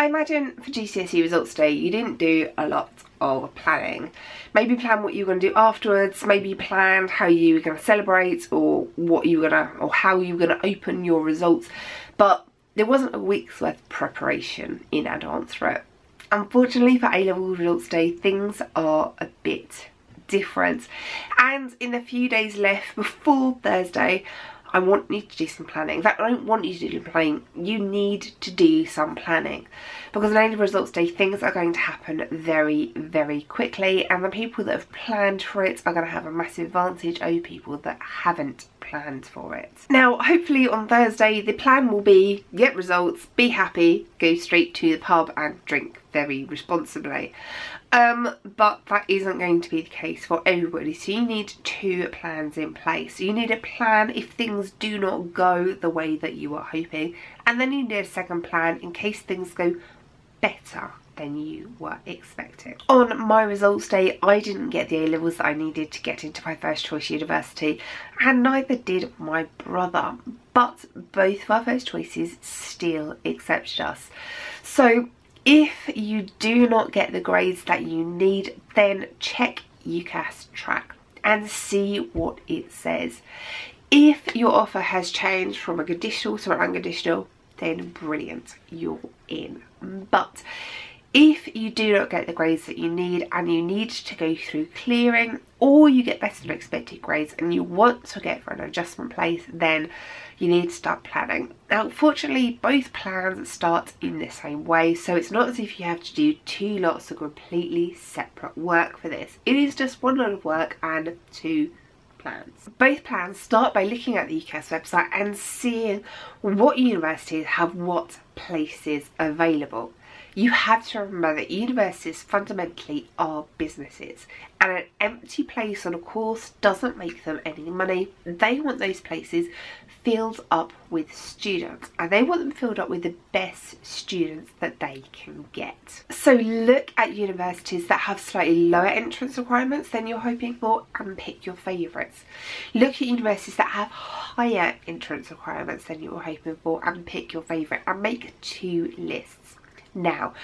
I imagine for GCSE results day you didn't do a lot of planning. Maybe plan what you were going to do afterwards, maybe plan how you were going to celebrate or what you were going to, or how you were going to open your results, but there wasn't a week's worth of preparation in advance for it. Unfortunately for A-level results day, things are a bit different, and in the few days left before Thursday I want you to do some planning. In fact, I don't want you to do planning, you need to do some planning, because on A-level results day things are going to happen very, very quickly, and the people that have planned for it are going to have a massive advantage over people that haven't planned for it. Now hopefully on Thursday the plan will be get results, be happy, go straight to the pub and drink very responsibly. But that isn't going to be the case for everybody, so you need two plans in place. You need a plan if things do not go the way that you are hoping, and then you need a second plan in case things go better than you were expecting. On my results day, I didn't get the A-levels that I needed to get into my first choice university, and neither did my brother, but both of our first choices still accepted us. So if you do not get the grades that you need, then check UCAS track and see what it says. If your offer has changed from a conditional to an unconditional, then brilliant, you're in. But if you do not get the grades that you need and you need to go through clearing, or you get better than expected grades and you want to get for an adjustment place, then you need to start planning. Now unfortunately both plans start in the same way, so it's not as if you have to do two lots of completely separate work for this. It is just one lot of work and two plans. Both plans start by looking at the UCAS website and seeing what universities have what places available. You have to remember that universities fundamentally are businesses, and an empty place on a course doesn't make them any money. They want those places filled up with students, and they want them filled up with the best students that they can get. So look at universities that have slightly lower entrance requirements than you're hoping for and pick your favourites. Look at universities that have higher entrance requirements than you were hoping for and pick your favourite, and make two lists. Now,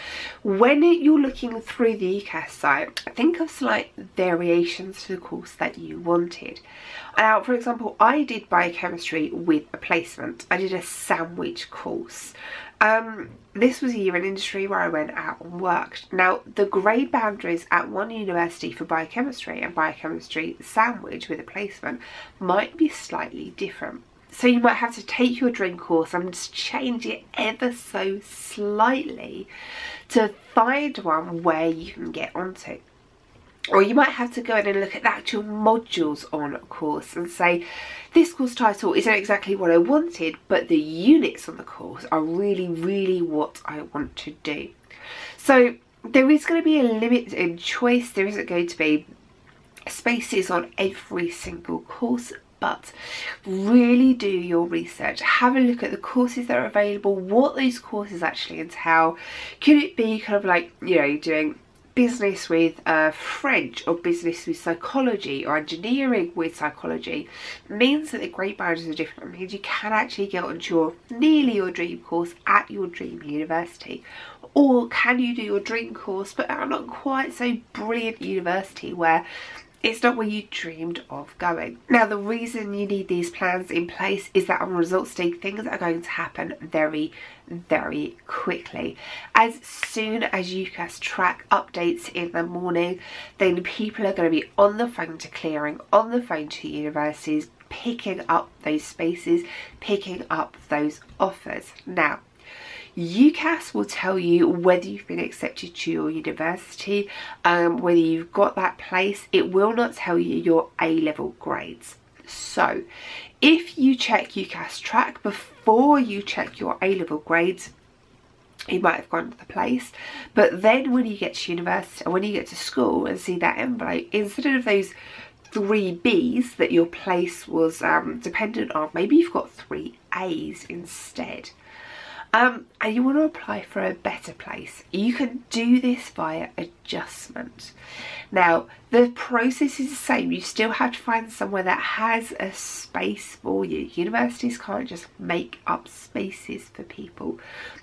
when you're looking through the UCAS site, think of slight variations to the course that you wanted. Now, for example, I did biochemistry with a placement. I did a sandwich course. This was a year in industry where I went out and worked. Now, the grade boundaries at one university for biochemistry and biochemistry sandwich with a placement might be slightly different. So you might have to take your dream course and just change it ever so slightly to find one where you can get onto. Or you might have to go in and look at the actual modules on a course and say, this course title isn't exactly what I wanted, but the units on the course are really, really what I want to do. So there is going to be a limit in choice. There isn't going to be spaces on every single course, but really do your research. Have a look at the courses that are available, what those courses actually entail. Could it be kind of like, you know, doing business with French, or business with psychology, or engineering with psychology? It means that the grade boundaries are different. It means you can actually get onto your nearly your dream course at your dream university. Or can you do your dream course but at not quite so brilliant university where it's not where you dreamed of going. Now the reason you need these plans in place is that on results day things are going to happen very, very quickly. As soon as UCAS track updates in the morning, then people are going to be on the phone to clearing, on the phone to universities, picking up those spaces, picking up those offers. Now, UCAS will tell you whether you've been accepted to your university, whether you've got that place. It will not tell you your A-level grades. So if you check UCAS track before you check your A-level grades, you might have gone to the place, but then when you get to university, when you get to school and see that envelope, instead of those 3 B's that your place was dependent on, maybe you've got 3 A's instead. And you want to apply for a better place. You can do this via adjustment. Now, the process is the same. You still have to find somewhere that has a space for you. Universities can't just make up spaces for people,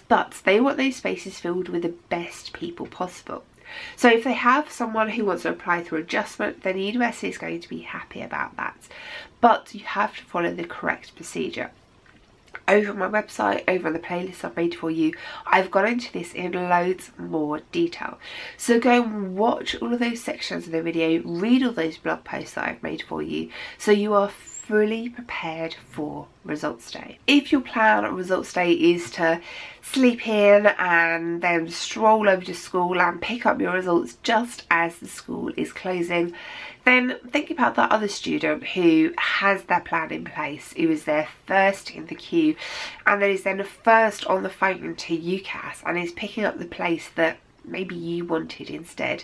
but they want those spaces filled with the best people possible. So if they have someone who wants to apply through adjustment, then the university is going to be happy about that. But you have to follow the correct procedure. Over on my website, over on the playlist I've made for you, I've gone into this in loads more detail. So go and watch all of those sections of the video, read all those blog posts that I've made for you, so you are fully prepared for results day. If your plan on results day is to sleep in and then stroll over to school and pick up your results just as the school is closing, then think about that other student who has their plan in place, who is there first in the queue and that is then first on the phone to UCAS and is picking up the place that maybe you wanted instead.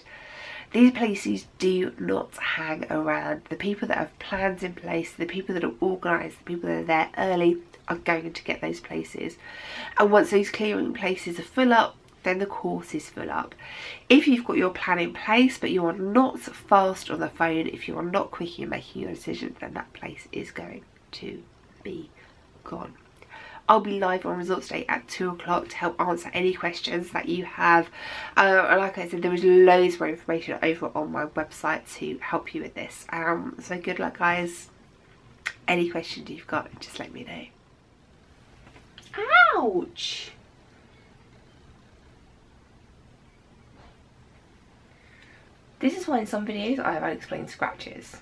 These places do not hang around. The people that have plans in place, the people that are organised, the people that are there early are going to get those places. And once those clearing places are full up, then the course is full up. If you've got your plan in place but you are not fast on the phone, if you are not quick in making your decision, then that place is going to be gone. I'll be live on results day at 2 o'clock to help answer any questions that you have. Like I said, there is loads more information over on my website to help you with this. So good luck, guys. Any questions you've got, just let me know. Ouch! This is why in some videos I have unexplained scratches.